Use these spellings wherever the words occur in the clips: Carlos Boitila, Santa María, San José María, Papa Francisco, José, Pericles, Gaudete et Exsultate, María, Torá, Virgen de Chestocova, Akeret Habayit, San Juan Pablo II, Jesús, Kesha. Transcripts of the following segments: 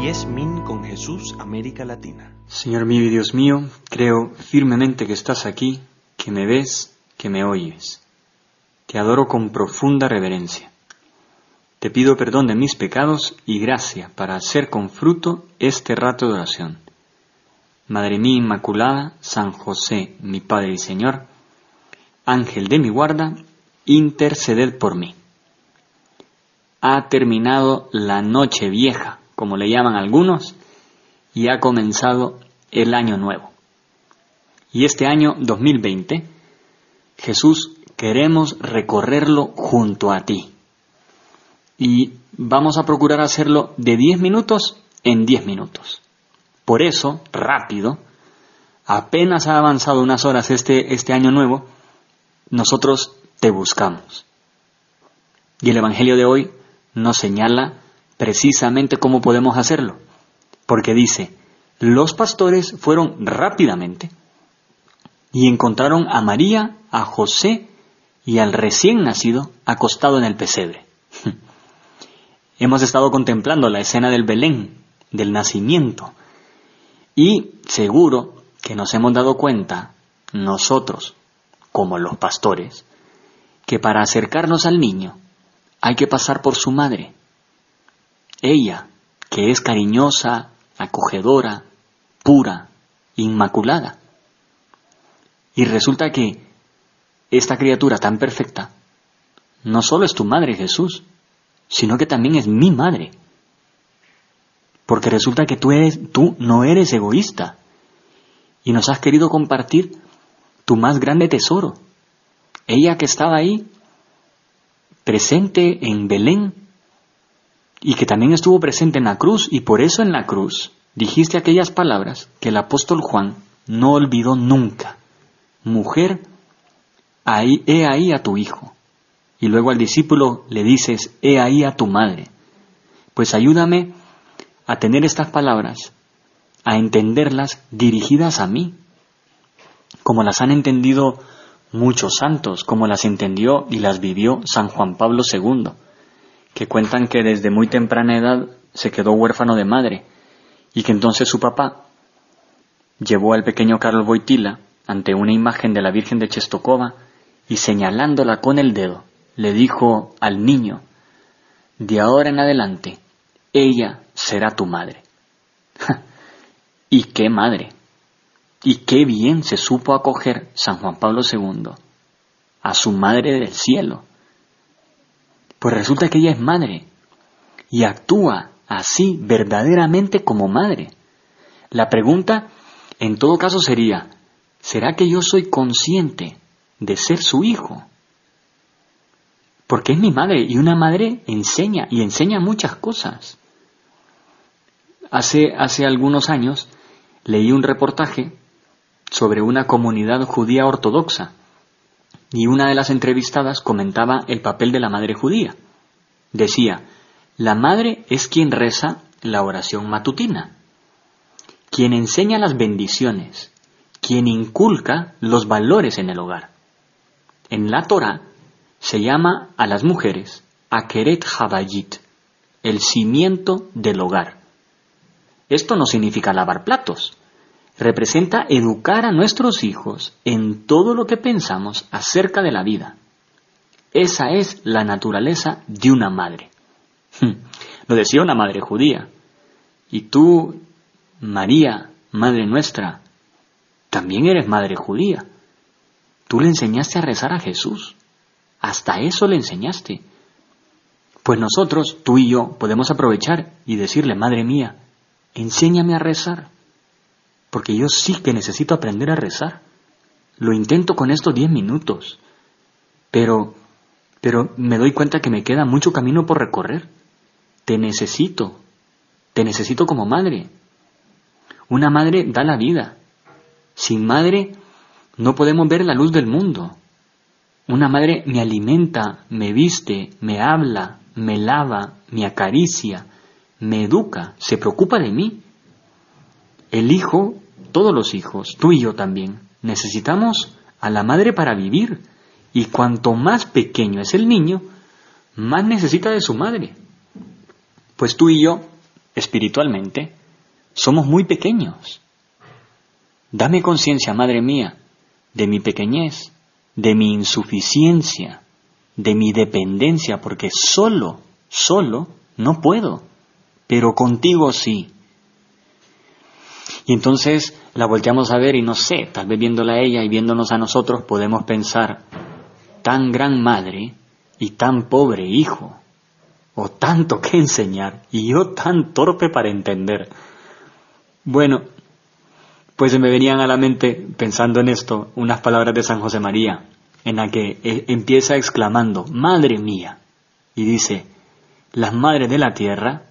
Yes Min con Jesús, América Latina. Señor mío y Dios mío, creo firmemente que estás aquí, que me ves, que me oyes. Te adoro con profunda reverencia. Te pido perdón de mis pecados y gracia para hacer con fruto este rato de oración. Madre mía Inmaculada, San José, mi Padre y Señor, Ángel de mi guarda, interceded por mí. Ha terminado la noche vieja, como le llaman algunos, y ha comenzado el año nuevo. Y este año 2020, Jesús, queremos recorrerlo junto a ti. Y vamos a procurar hacerlo de 10 minutos en 10 minutos. Por eso, rápido, apenas ha avanzado unas horas este año nuevo, nosotros te buscamos. Y el Evangelio de hoy nos señala precisamente cómo podemos hacerlo. Porque dice, los pastores fueron rápidamente y encontraron a María, a José y al recién nacido acostado en el pesebre. Hemos estado contemplando la escena del Belén, del nacimiento, y seguro que nos hemos dado cuenta, nosotros, como los pastores, que para acercarnos al niño hay que pasar por su madre. Ella, que es cariñosa, acogedora, pura, inmaculada. Y resulta que esta criatura tan perfecta no solo es tu madre, Jesús, sino que también es mi madre. Porque resulta que tú no eres egoísta y nos has querido compartir tu más grande tesoro. Ella que estaba ahí, presente en Belén, y que también estuvo presente en la cruz, y por eso en la cruz dijiste aquellas palabras que el apóstol Juan no olvidó nunca. Mujer, he ahí a tu hijo. Y luego al discípulo le dices, he ahí a tu madre. Pues ayúdame a tener estas palabras, a entenderlas dirigidas a mí, como las han entendido muchos santos, como las entendió y las vivió San Juan Pablo II, que cuentan que desde muy temprana edad se quedó huérfano de madre y que entonces su papá llevó al pequeño Carlos Boitila ante una imagen de la Virgen de Chestocova y señalándola con el dedo le dijo al niño, de ahora en adelante ella será tu madre. ¿Y qué madre? Y qué bien se supo acoger San Juan Pablo II a su madre del cielo. Pues resulta que ella es madre y actúa así verdaderamente como madre. La pregunta en todo caso sería, ¿será que yo soy consciente de ser su hijo? Porque es mi madre y una madre enseña y enseña muchas cosas. Hace algunos años leí un reportaje sobre una comunidad judía ortodoxa y una de las entrevistadas comentaba el papel de la madre judía. Decía, la madre es quien reza la oración matutina, quien enseña las bendiciones, quien inculca los valores en el hogar. En la Torá se llama a las mujeres Akeret Habayit, el cimiento del hogar. Esto no significa lavar platos. Representa educar a nuestros hijos en todo lo que pensamos acerca de la vida. Esa es la naturaleza de una madre. Lo decía una madre judía. Y tú, María, Madre nuestra, también eres madre judía. Tú le enseñaste a rezar a Jesús. Hasta eso le enseñaste. Pues nosotros, tú y yo, podemos aprovechar y decirle, Madre mía, enséñame a rezar, porque yo sí que necesito aprender a rezar. Lo intento con estos 10 minutos, pero me doy cuenta que me queda mucho camino por recorrer. Te necesito como madre. Una madre da la vida. Sin madre no podemos ver la luz del mundo. Una madre me alimenta, me viste, me habla, me lava, me acaricia, me educa, se preocupa de mí. El hijo, todos los hijos, tú y yo también, necesitamos a la madre para vivir. Y cuanto más pequeño es el niño, más necesita de su madre. Pues tú y yo espiritualmente, somos muy pequeños. Dame conciencia, Madre mía, de mi pequeñez, de mi insuficiencia, de mi dependencia, porque solo no puedo, pero contigo sí. Y entonces la volteamos a ver y no sé, tal vez viéndola a ella y viéndonos a nosotros podemos pensar, tan gran madre y tan pobre hijo, o tanto que enseñar y yo tan torpe para entender. Bueno, pues se me venían a la mente, pensando en esto, unas palabras de San José María, en la que empieza exclamando, Madre mía, y dice, las madres de la tierra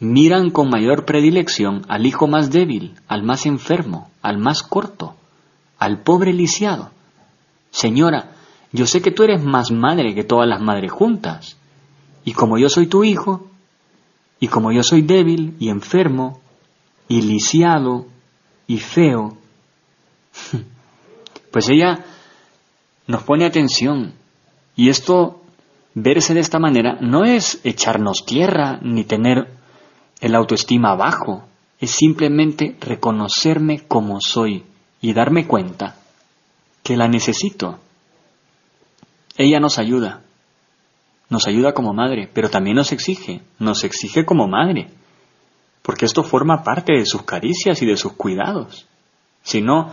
miran con mayor predilección al hijo más débil, al más enfermo, al más corto, al pobre lisiado. Señora, yo sé que tú eres más madre que todas las madres juntas, y como yo soy tu hijo, y como yo soy débil y enfermo, y lisiado y feo, pues ella nos pone atención, y esto, verse de esta manera, no es echarnos tierra, ni tener el autoestima bajo, es simplemente reconocerme como soy, y darme cuenta que la necesito. Ella nos ayuda como madre, pero también nos exige como madre, porque esto forma parte de sus caricias y de sus cuidados. Si no,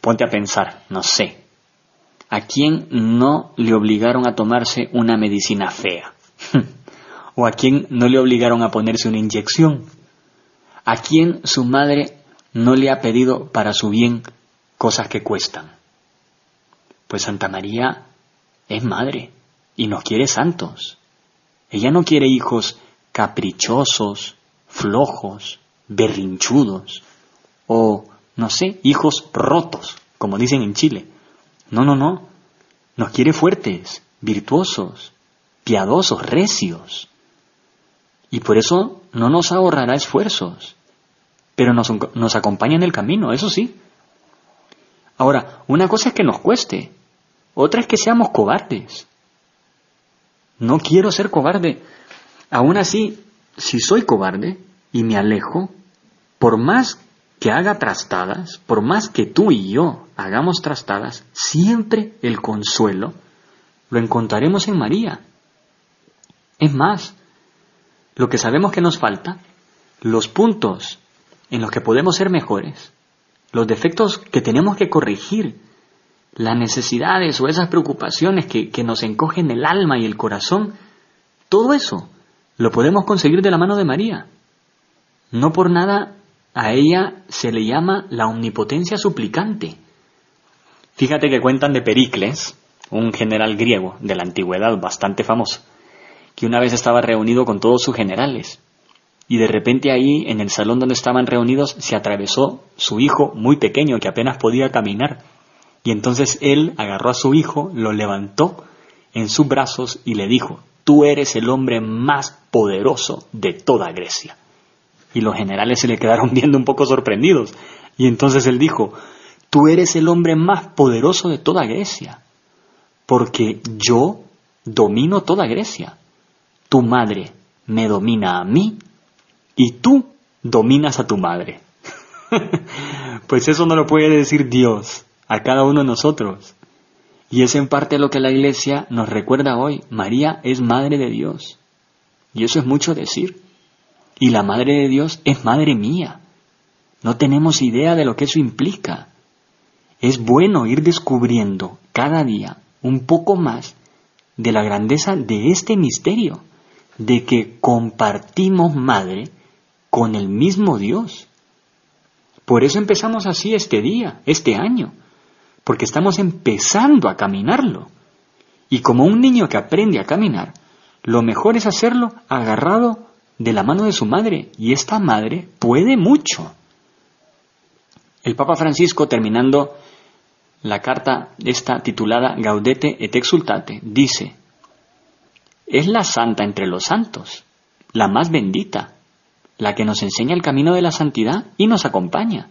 ponte a pensar, no sé, ¿a quién no le obligaron a tomarse una medicina fea? ¿O a quién no le obligaron a ponerse una inyección? ¿A quién su madre no le ha pedido para su bien cosas que cuestan? Pues Santa María es madre y nos quiere santos. Ella no quiere hijos caprichosos, flojos, berrinchudos o, no sé, hijos rotos, como dicen en Chile. No. Nos quiere fuertes, virtuosos, piadosos, recios. Y por eso no nos ahorrará esfuerzos, pero nos acompaña en el camino, eso sí. Ahora, una cosa es que nos cueste. Otra es que seamos cobardes. No quiero ser cobarde. Aún así, si soy cobarde y me alejo, por más que haga trastadas, por más que tú y yo hagamos trastadas, siempre el consuelo lo encontraremos en María. Es más, lo que sabemos que nos falta, los puntos en los que podemos ser mejores, los defectos que tenemos que corregir, las necesidades o esas preocupaciones que nos encogen el alma y el corazón, todo eso lo podemos conseguir de la mano de María. No por nada a ella se le llama la omnipotencia suplicante. Fíjate que cuentan de Pericles, un general griego de la antigüedad bastante famoso, que una vez estaba reunido con todos sus generales, y de repente ahí, en el salón donde estaban reunidos, se atravesó su hijo muy pequeño que apenas podía caminar. Y entonces él agarró a su hijo, lo levantó en sus brazos y le dijo, tú eres el hombre más poderoso de toda Grecia. Y los generales se le quedaron viendo un poco sorprendidos. Y entonces él dijo, tú eres el hombre más poderoso de toda Grecia, porque yo domino toda Grecia. Tu madre me domina a mí y tú dominas a tu madre. Pues eso no lo puede decir Dios a cada uno de nosotros. Y es en parte lo que la Iglesia nos recuerda hoy. María es Madre de Dios. Y eso es mucho decir. Y la Madre de Dios es Madre mía. No tenemos idea de lo que eso implica. Es bueno ir descubriendo cada día un poco más de la grandeza de este misterio, de que compartimos Madre con el mismo Dios. Por eso empezamos así este día, este año. Porque estamos empezando a caminarlo. Y como un niño que aprende a caminar, lo mejor es hacerlo agarrado de la mano de su madre. Y esta madre puede mucho. El Papa Francisco, terminando la carta esta titulada Gaudete et Exsultate, dice, es la santa entre los santos, la más bendita, la que nos enseña el camino de la santidad y nos acompaña.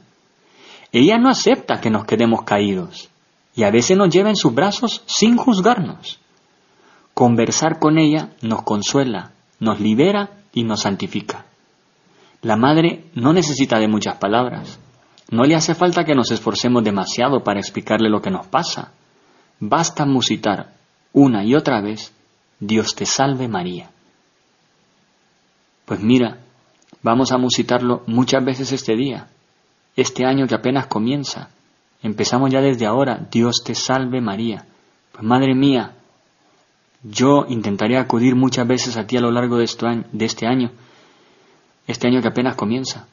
Ella no acepta que nos quedemos caídos y a veces nos lleva en sus brazos sin juzgarnos. Conversar con ella nos consuela, nos libera y nos santifica. La madre no necesita de muchas palabras. No le hace falta que nos esforcemos demasiado para explicarle lo que nos pasa. Basta musitar una y otra vez, Dios te salve María. Pues mira, vamos a musitarlo muchas veces este día, este año que apenas comienza. Empezamos ya desde ahora, Dios te salve María. Pues madre mía, yo intentaré acudir muchas veces a ti a lo largo de este año, que apenas comienza.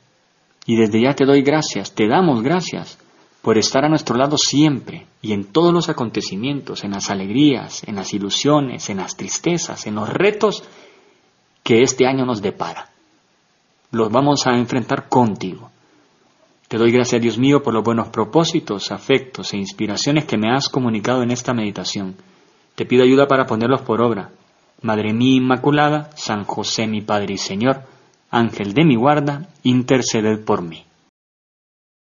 Y desde ya te doy gracias, te damos gracias por estar a nuestro lado siempre y en todos los acontecimientos, en las alegrías, en las ilusiones, en las tristezas, en los retos que este año nos depara. Los vamos a enfrentar contigo. Te doy gracias, Dios mío, por los buenos propósitos, afectos e inspiraciones que me has comunicado en esta meditación. Te pido ayuda para ponerlos por obra. Madre mía Inmaculada, San José mi Padre y Señor, Ángel de mi guarda, interceded por mí.